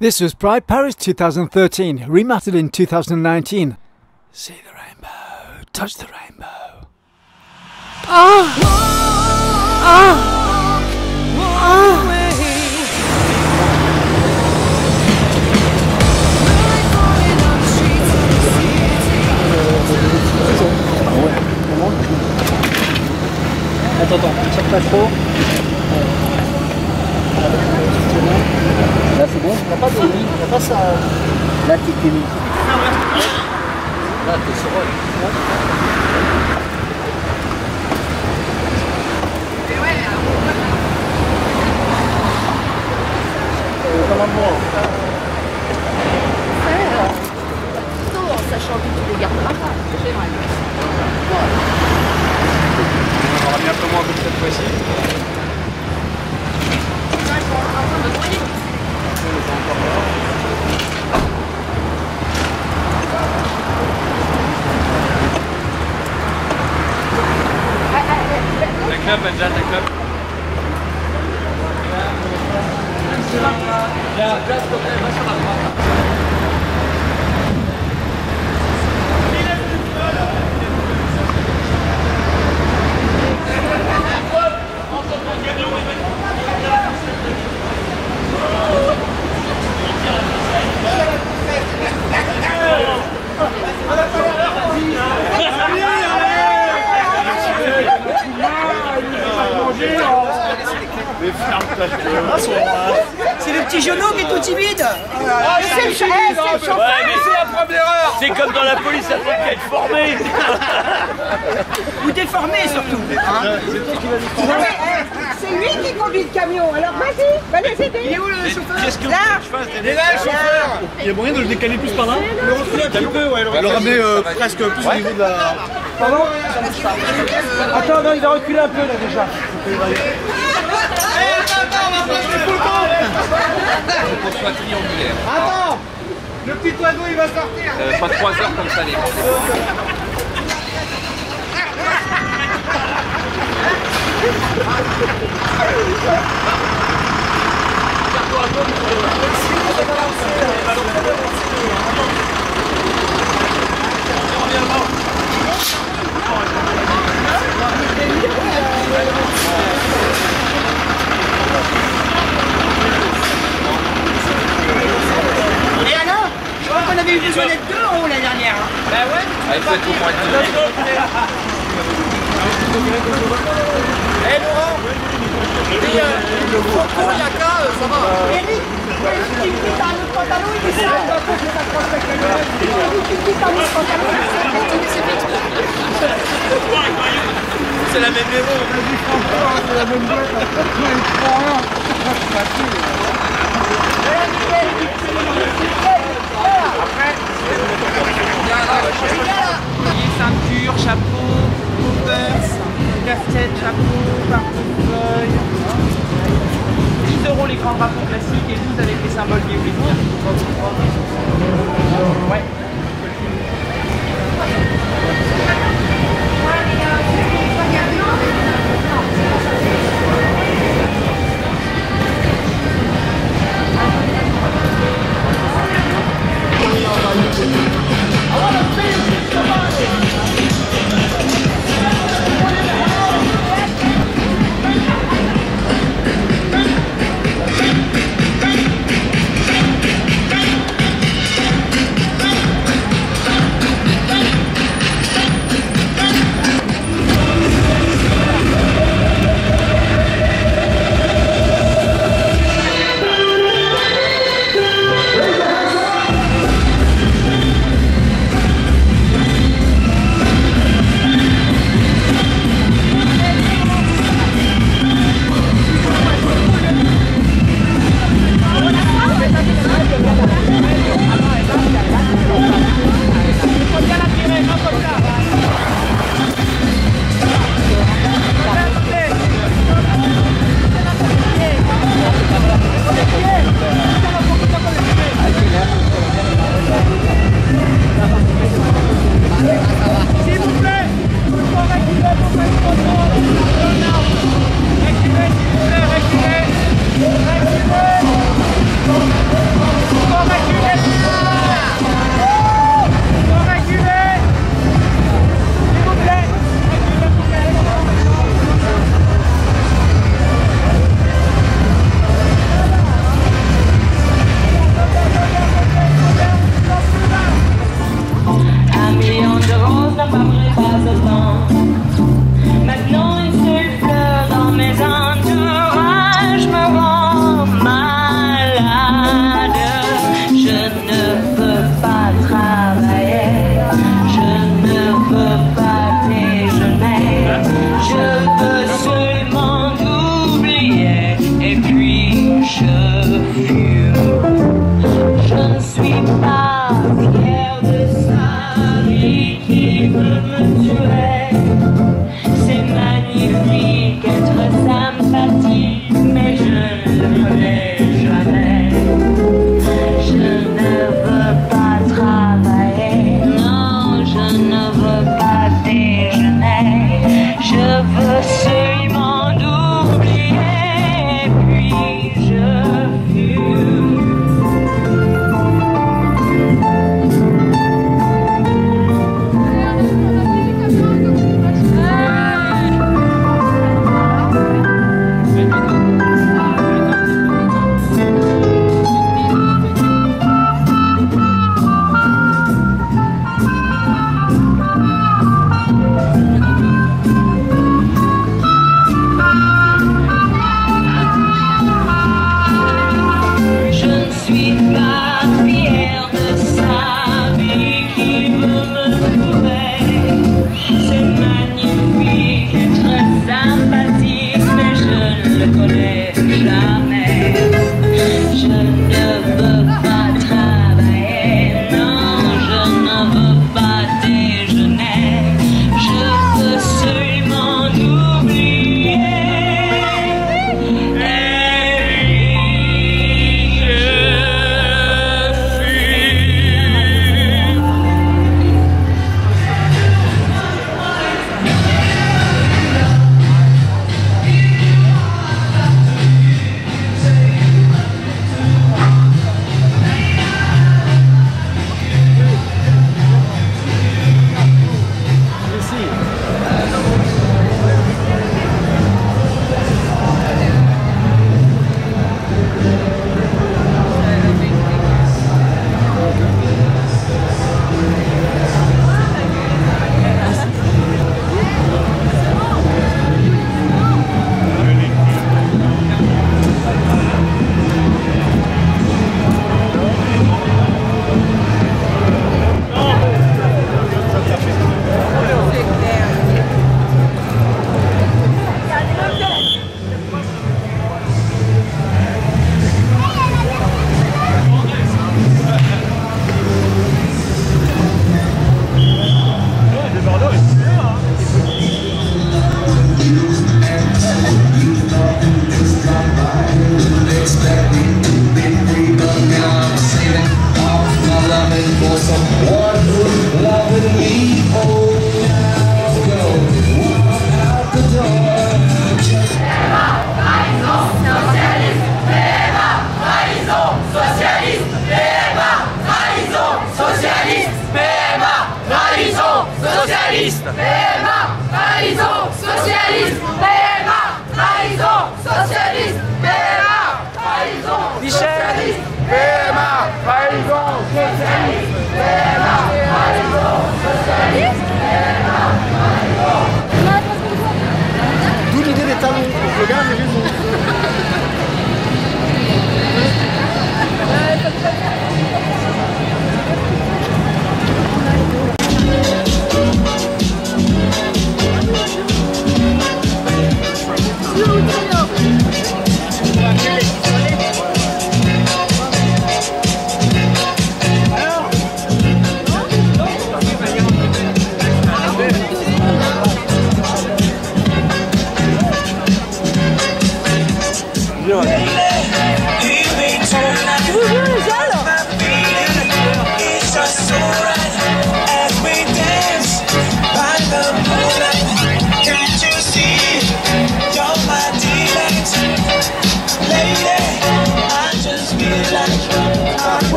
This was Pride Paris 2013, remastered in 2019. See the rainbow, touch the rainbow. Ah! Ah! Attends, on tire pas trop. Là c'est bon, t'as pas de lit, t'as pas ça. Là t'es mis. Là t'es sur rôle. C'est vraiment bon. Plutôt en sachant que tu les garderas pas, c'est vrai. On aura mis un peu moins comme cette fois-ci. La club, Adja, la club. La place, va sur la droite. C'est le petit genou qui est tout timide. C'est le chien, c'est le la première heure. C'est comme dans la police, ça fait qu'à être formé. Ou déformé surtout. C'est lui qui conduit le camion, alors vas-y, va les aider. Il est où le chauffeur? Qu'est-ce que tu veux que je fasse? Chauffeur. Il y a moyen de le décaler plus par là? Le retrouver un petit peu, ouais. Le ramener presque plus au niveau de la... Pardon? Attends, non, il a reculé un peu là déjà. Faut qu'on soit triangulaire. Attends, le petit oiseau il va sortir. Pas 3 heures comme ça les gens. J'ai besoin d'être 2 euros la dernière. Bah ouais, il faut être au moins 2. Hé Laurent, le croco, il y a qu'à, ça va. Eric, tu me quittes à notre pantalon, il est sale. C'est la même maison. C'est la même boîte. Ceinture, chapeau, poppers, casse-tête, chapeau, portefeuille. 10 euros les grands drapeaux classiques et 12 avec les symboles des Ouïghours. Ouais. socialiste, PMA, trahison, socialiste, PMA, trahison, socialiste, PMA, trahison, socialiste, PMA, trahison, socialiste, PMA, trahison. D'où l'idée des talons, on regarde les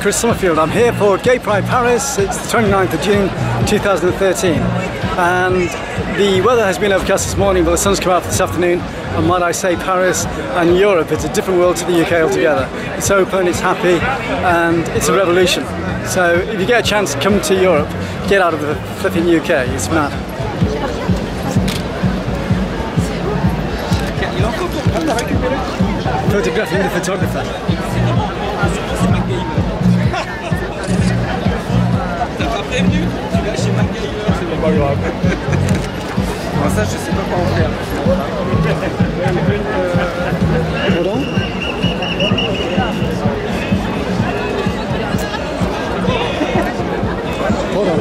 Chris Summerfield. I'm here for Gay Pride Paris. It's the 29th of June 2013 and the weather has been overcast this morning, but the sun's come out this afternoon, and might I say Paris and Europe, it's a different world to the UK altogether. It's open, it's happy, and it's a revolution. So if you get a chance, come to Europe, get out of the flipping UK, it's mad. Photographing the photographer. Bienvenue, tu vas chez Marguerite. C'est bon, pas grave. Bon, ça, je sais pas quoi en faire. Pardon ? Pardon.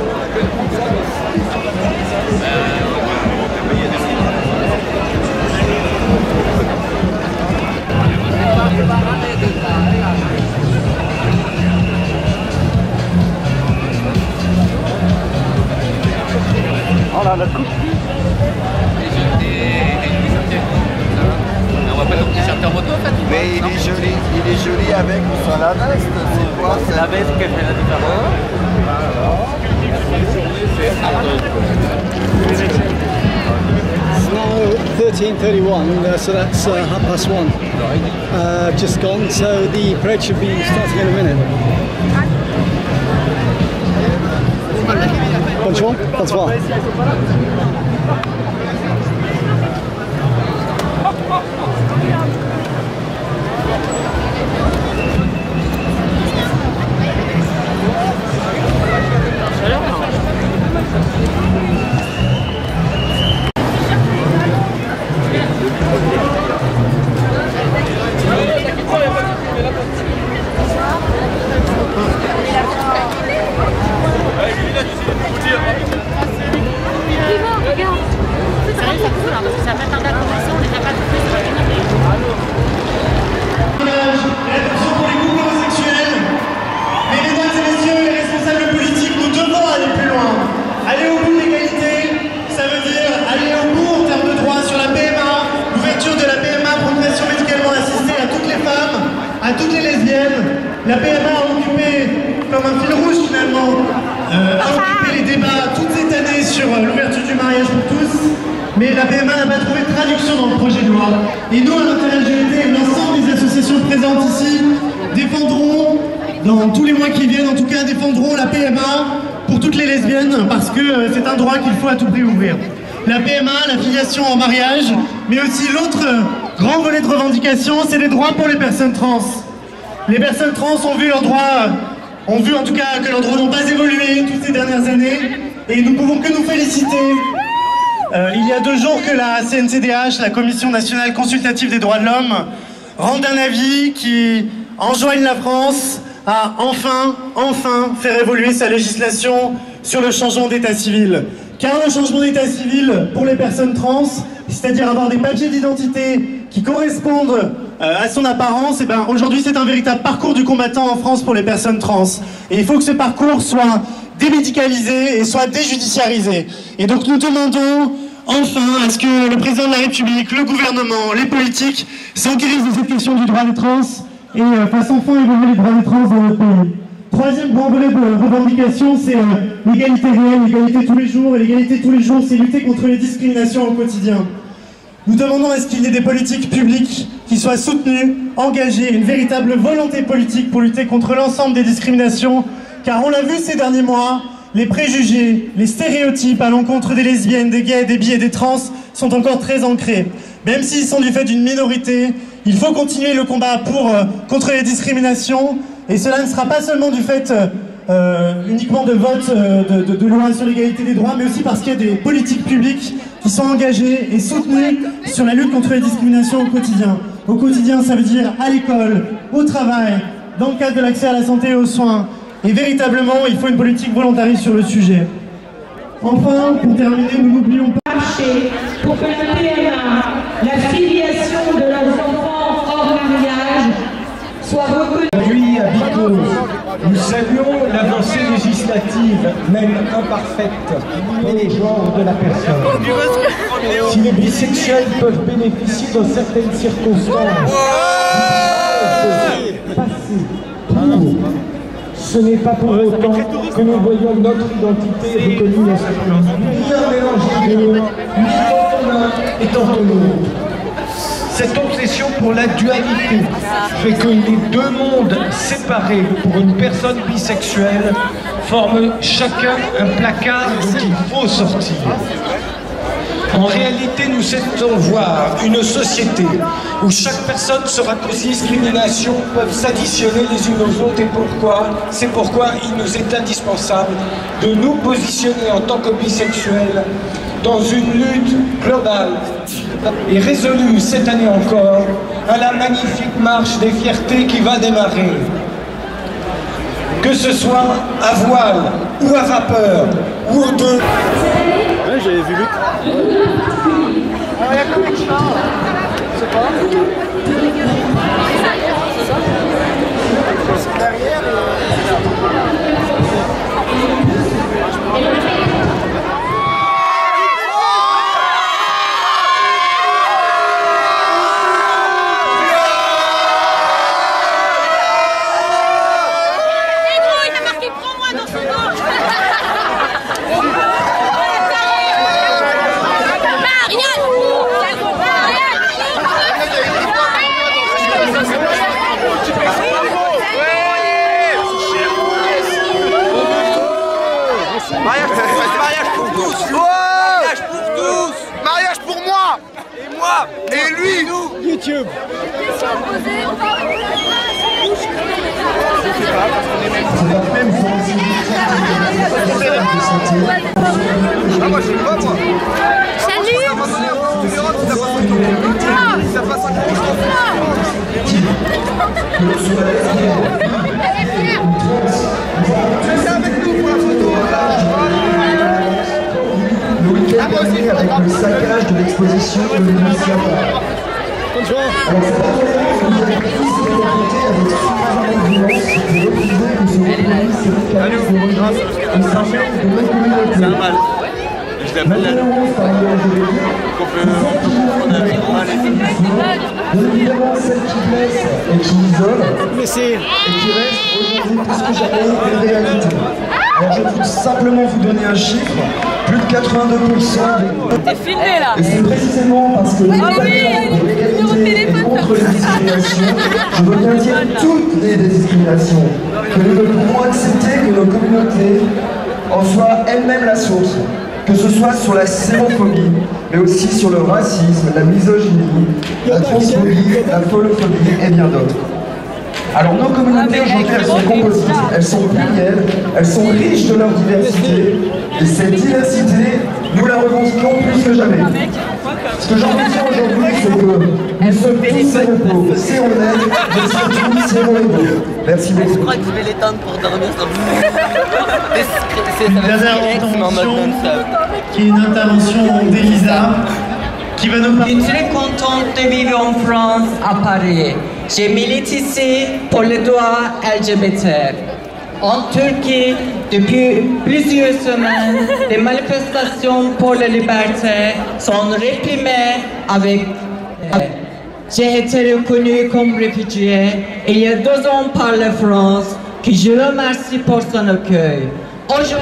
Oh là, notre coupe. On voit pas nos petits shirts en moto en fait. Mais il est joli avec ou sans la veste. C'est quoi? C'est la veste qui fait la différence. It's now 13:31, so that's 1:30. Just gone, so the parade should be starting in a minute. Bonjour, bonsoir. La PMA a occupé, comme un fil rouge finalement, a occupé les débats toute cette année sur l'ouverture du mariage pour tous, mais la PMA n'a pas trouvé de traduction dans le projet de loi. Et nous, à notre LGBT et l'ensemble des associations présentes ici, défendrons, dans tous les mois qui viennent en tout cas, défendrons la PMA pour toutes les lesbiennes, parce que c'est un droit qu'il faut à tout prix ouvrir. La PMA, la filiation en mariage, mais aussi l'autre grand volet de revendication, c'est les droits pour les personnes trans. Les personnes trans ont vu leurs droits, ont vu en tout cas que leurs droits n'ont pas évolué toutes ces dernières années, et nous ne pouvons que nous féliciter. Il y a 2 jours que la CNCDH, la Commission nationale consultative des droits de l'homme, rende un avis qui enjoigne la France à enfin faire évoluer sa législation sur le changement d'état civil. Car le changement d'état civil pour les personnes trans, c'est-à-dire avoir des papiers d'identité qui correspondent à son apparence, et ben aujourd'hui c'est un véritable parcours du combattant en France pour les personnes trans. Et il faut que ce parcours soit démédicalisé et soit déjudiciarisé. Et donc nous demandons enfin à ce que le président de la République, le gouvernement, les politiques s'enquérissent de cette question du droit des trans et fassent enfin évoluer les droits des trans dans notre pays. Troisième grand volet de revendication, c'est l'égalité réelle, l'égalité tous les jours. Et l'égalité tous les jours, c'est lutter contre les discriminations au quotidien. Nous demandons à ce qu'il y ait des politiques publiques qui soient soutenues, engagées, une véritable volonté politique pour lutter contre l'ensemble des discriminations. Car on l'a vu ces derniers mois, les préjugés, les stéréotypes à l'encontre des lesbiennes, des gays, des bi et des trans sont encore très ancrés. Même s'ils sont du fait d'une minorité, il faut continuer le combat contre les discriminations. Et cela ne sera pas seulement du fait uniquement de vote de loi sur l'égalité des droits, mais aussi parce qu'il y a des politiques publiques qui sont engagées et soutenues sur la lutte contre les discriminations au quotidien. Au quotidien, ça veut dire à l'école, au travail, dans le cadre de l'accès à la santé et aux soins. Et véritablement, il faut une politique volontariste sur le sujet. Enfin, pour terminer, nous n'oublions pas... Pour que le PMA, la filiation de leurs enfants hors mariage, soit reconnue. Aujourd'hui, à Bicos, nous saluons l'avancée législative, même imparfaite, pour les genres de la personne. Si les bisexuels peuvent bénéficier dans certaines circonstances, ce n'est pas pour autant que nous voyons notre identité reconnue dans ce pays. Ni un mélange d'idées, ni tant l'un et tant l'autre. Cette obsession pour la dualité fait que les deux mondes séparés pour une personne bisexuelle forment chacun un placard dont il faut sortir. En réalité, nous souhaitons voir une société où chaque personne sera posée, discriminations peuvent s'additionner les unes aux autres, et c'est pourquoi il nous est indispensable de nous positionner en tant que bisexuels dans une lutte globale et résolue cette année encore à la magnifique marche des fiertés qui va démarrer. Que ce soit à voile ou à vapeur ou aux deux. Ouais, j'avais vu Luc. Et lui, nous, YouTube. Avec le saccage de l'exposition de l'Énonciateur. Alors c'est pas que vous avez tous été affrontés avec suffisamment de violence pour refuser que se reproduise cette carrière de regrâce au sein de notre communauté. Malheureusement, par ailleurs, je l'ai dit, bien évidemment, celle qui blesse et qui isole et qui reste aujourd'hui plus que jamais une réalité. Alors je vais simplement vous donner un chiffre, plus de 82%. T'es filmé là. Et c'est précisément parce que les batailles pour l'égalité et contre les discriminations, je veux bien dire toutes les discriminations, que nous ne pouvons accepter que nos communautés en soient elles-mêmes la source. Que ce soit sur la xénophobie, mais aussi sur le racisme, la misogynie, la transphobie, la polophobie et bien d'autres. Alors nos communautés aujourd'hui, elles sont composites, elles sont plurielles, elles sont riches de leur diversité, et cette diversité, nous la revendiquons plus que jamais. Ce que j'ai envie de dire aujourd'hui, c'est que nous sommes tous séropos, séronèdes, mais surtout sérohéros. Merci beaucoup. Je crois que je vais l'éteindre pour dormir sans vous. Une intervention d'Elisa, qui va nous parler. Je suis très contente de vivre en France, à Paris. Je milite ici pour les droits LGBT. En Turquie, depuis plusieurs semaines, des manifestations pour la liberté sont réprimées avec... J'ai été reconnue comme réfugiée il y a 2 ans par la France, que je remercie pour son accueil. Aujourd'hui...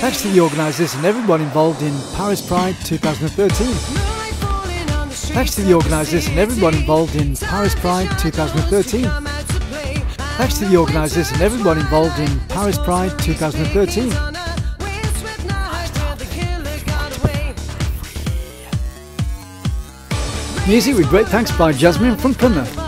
Thanks to the organisers and everyone involved in Paris Pride 2013. Thanks to the organisers and everyone involved in Paris Pride 2013. Thanks to the organisers and everyone involved in Paris Pride 2013. Music with great thanks by Jasmine from Plymouth.